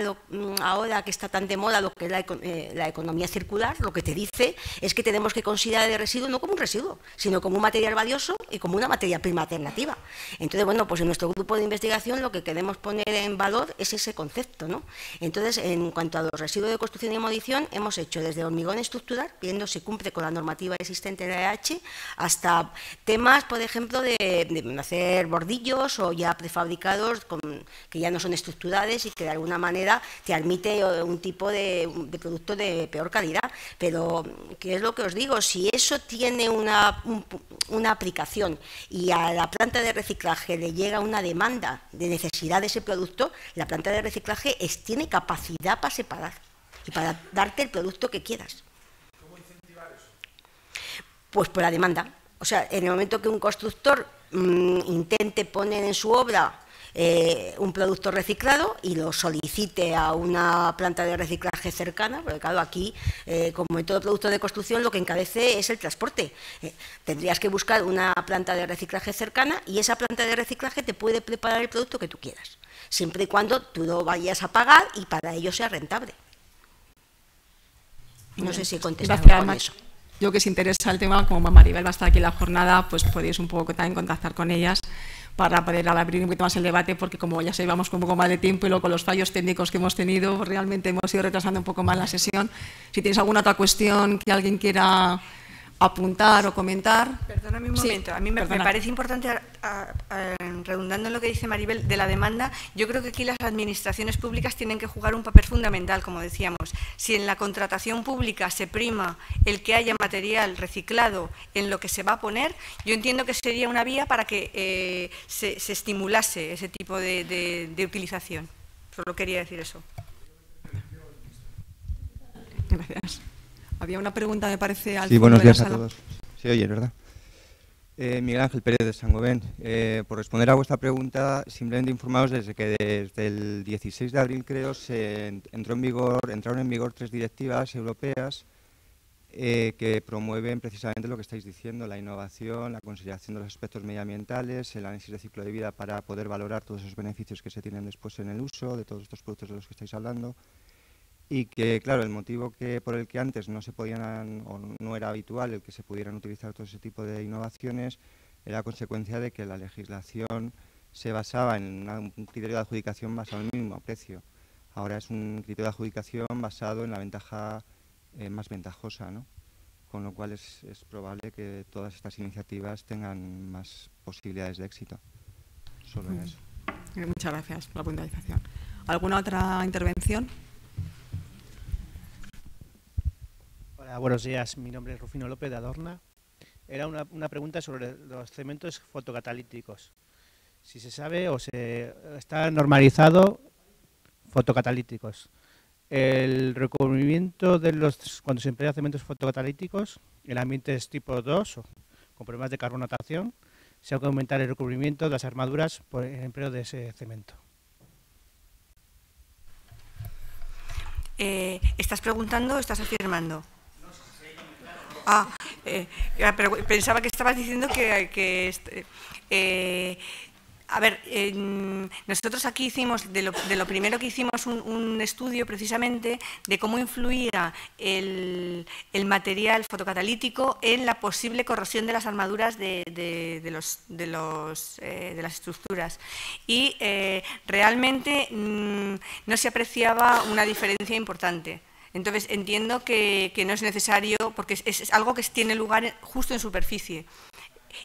ahora que está tan de moda, lo que es la economía circular, lo que te dice es que tenemos que considerar el residuo no como un residuo, sino como un material valioso y como una materia prima alternativa. Entonces, bueno, pues en nuestro grupo de investigación lo que queremos poner en valor es ese concepto, ¿no? Entonces, en cuanto a los residuos de construcción y demolición, hemos hecho desde hormigón estructural, viendo si cumple con la normativa existente de hasta temas, por ejemplo, de hacer bordillos o ya prefabricados que ya no son estructurales y que de alguna manera te admite un tipo de producto de peor calidad. Pero, ¿qué es lo que os digo? Si eso tiene una aplicación y a la planta de reciclaje le llega una demanda de necesidad de ese producto, la planta de reciclaje tiene capacidad para separar y para darte el producto que quieras. Pues por la demanda. O sea, en el momento que un constructor intente poner en su obra un producto reciclado y lo solicite a una planta de reciclaje cercana, porque claro, aquí, como en todo producto de construcción, lo que encarece es el transporte. Tendrías que buscar una planta de reciclaje cercana y esa planta de reciclaje te puede preparar el producto que tú quieras, siempre y cuando tú lo vayas a pagar y para ello sea rentable. No sé si he contestado con eso. Yo que os interesa el tema, como Maribel va a estar aquí en la jornada, pues podéis un poco también contactar con ellas para poder abrir un poquito más el debate, porque como ya sabéis, vamos con un poco más de tiempo y luego con los fallos técnicos que hemos tenido, realmente hemos ido retrasando un poco más la sesión. Si tienes alguna otra cuestión que alguien quiera apuntar o comentar. Perdóname un momento, sí, a mí me parece importante, redundando en lo que dice Maribel, de la demanda, yo creo que aquí las administraciones públicas tienen que jugar un papel fundamental, como decíamos. Si en la contratación pública se prima el que haya material reciclado en lo que se va a poner, yo entiendo que sería una vía para que se estimulase ese tipo de utilización. Solo quería decir eso. Gracias. Había una pregunta, me parece, al... Sí, buenos días a todos. Sí, oye, ¿verdad? Miguel Ángel Pérez, de San Gobain. Por responder a vuestra pregunta, simplemente informaros desde el 16 de abril, creo, entraron en vigor 3 directivas europeas que promueven precisamente lo que estáis diciendo, la innovación, la consideración de los aspectos medioambientales, el análisis de ciclo de vida para poder valorar todos esos beneficios que se tienen después en el uso de todos estos productos de los que estáis hablando. Y que, claro, el motivo por el que antes no se podían, o no era habitual el que se pudieran utilizar todo ese tipo de innovaciones, era consecuencia de que la legislación se basaba en un criterio de adjudicación basado en el mínimo precio. Ahora es un criterio de adjudicación basado en la ventaja más ventajosa, ¿no? Con lo cual es probable que todas estas iniciativas tengan más posibilidades de éxito. Solo eso. Muchas gracias por la puntualización. ¿Alguna otra intervención? Hola, buenos días. Mi nombre es Rufino López de Adorna. Era una pregunta sobre los cementos fotocatalíticos. Si se sabe o está normalizado fotocatalíticos. El recubrimiento de cuando se emplean cementos fotocatalíticos en ambientes tipo 2, con problemas de carbonatación, se ha que aumentar el recubrimiento de las armaduras por el empleo de ese cemento. ¿Estás preguntando o estás afirmando? Ah, pensaba que estabas diciendo que A ver, nosotros aquí hicimos, de lo primero que hicimos, un estudio precisamente de cómo influía el material fotocatalítico en la posible corrosión de las armaduras de las estructuras. Y realmente no se apreciaba una diferencia importante. Entonces, entiendo que no es necesario, porque es algo que tiene lugar justo en superficie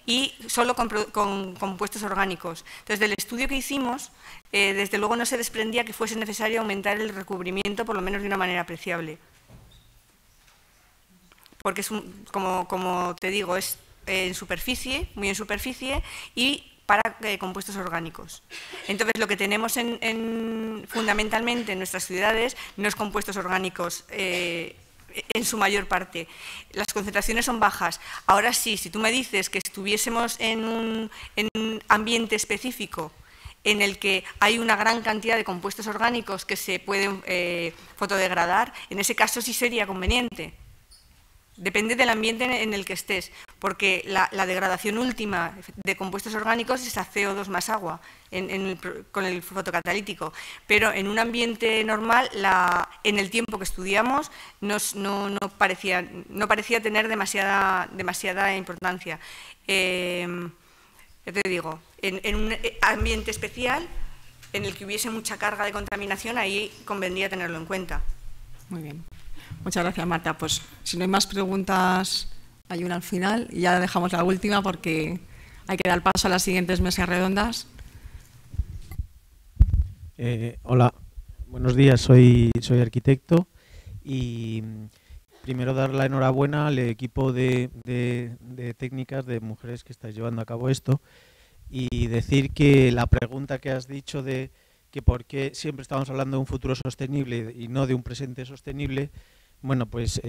y solo con compuestos orgánicos. Entonces, del estudio que hicimos, desde luego no se desprendía que fuese necesario aumentar el recubrimiento, por lo menos de una manera apreciable. Porque, es como te digo, es en superficie, muy en superficie, y para compuestos orgánicos. Entonces, lo que tenemos fundamentalmente en nuestras ciudades no es compuestos orgánicos en su mayor parte. Las concentraciones son bajas. Ahora sí, si tú me dices que estuviésemos en un ambiente específico en el que hay una gran cantidad de compuestos orgánicos que se pueden fotodegradar, en ese caso sí sería conveniente. Depende del ambiente en el que estés, porque la degradación última de compuestos orgánicos es a CO2 más agua con el fotocatalítico. Pero en un ambiente normal, en el tiempo que estudiamos, no parecía tener demasiada importancia. Ya te digo, en un ambiente especial en el que hubiese mucha carga de contaminación, ahí convendría tenerlo en cuenta. Muy bien. Muchas gracias, Marta. Pues si no hay más preguntas, hay una al final y ya dejamos la última porque hay que dar paso a las siguientes mesas redondas. Hola, buenos días. Soy arquitecto y primero dar la enhorabuena al equipo de técnicas de mujeres que estáis llevando a cabo esto y decir que la pregunta que has dicho de que por qué siempre estamos hablando de un futuro sostenible y no de un presente sostenible. Bueno, pues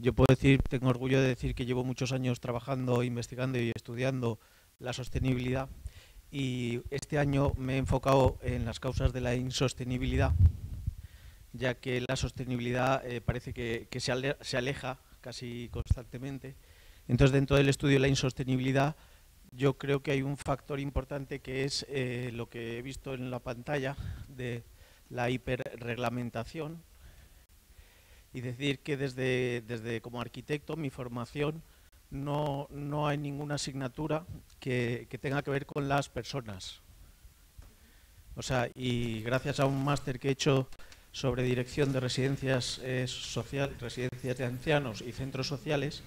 yo puedo decir, tengo orgullo de decir que llevo muchos años trabajando, investigando y estudiando la sostenibilidad y este año me he enfocado en las causas de la insostenibilidad, ya que la sostenibilidad parece que se aleja casi constantemente. Entonces, dentro del estudio de la insostenibilidad, yo creo que hay un factor importante que es lo que he visto en la pantalla de la hiperreglamentación. Y decir que desde como arquitecto, mi formación, no hay ninguna asignatura que tenga que ver con las personas. O sea, y gracias a un máster que he hecho sobre dirección de residencias sociales, residencias de ancianos y centros sociales,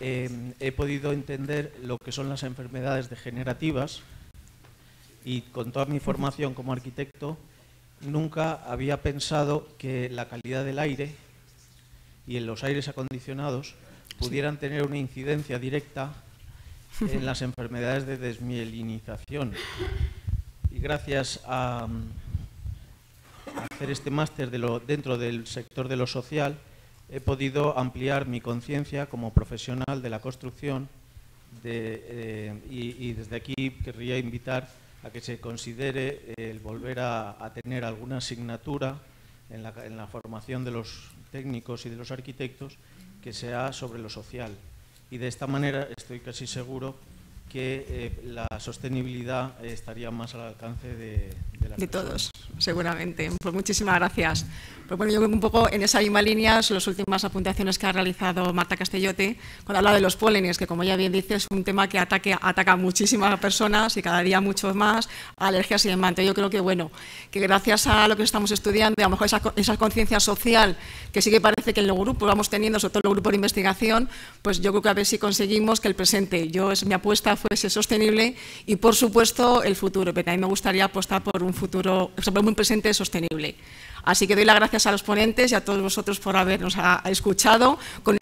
he podido entender lo que son las enfermedades degenerativas y con toda mi formación como arquitecto nunca había pensado que la calidad del aire y en los aires acondicionados pudieran tener una incidencia directa en las enfermedades de desmielinización. Y gracias a hacer este máster dentro del sector de lo social, he podido ampliar mi conciencia como profesional de la construcción y desde aquí querría invitar a que se considere el volver a tener alguna asignatura en la formación de los técnicos y de los arquitectos que sea sobre lo social. Y de esta manera estoy casi seguro que la sostenibilidad estaría más al alcance de todos, seguramente. Pues muchísimas gracias. Pues bueno, yo creo que un poco en esa misma línea son las últimas apuntaciones que ha realizado Marta Castellote cuando habla de los pólenes, que como ya bien dice es un tema que ataca a muchísimas personas y cada día muchos más, alergias y demás. Entonces yo creo que bueno, que gracias a lo que estamos estudiando, a lo mejor esa conciencia social que sí que parece que en los grupos vamos teniendo, sobre todo en los grupos de investigación, pues yo creo que a ver si conseguimos que el presente, mi apuesta fuese sostenible y por supuesto el futuro, pero también me gustaría apostar por un futuro, o sea, por un presente sostenible. Así que doy las gracias a los ponentes y a todos vosotros por habernos escuchado. Con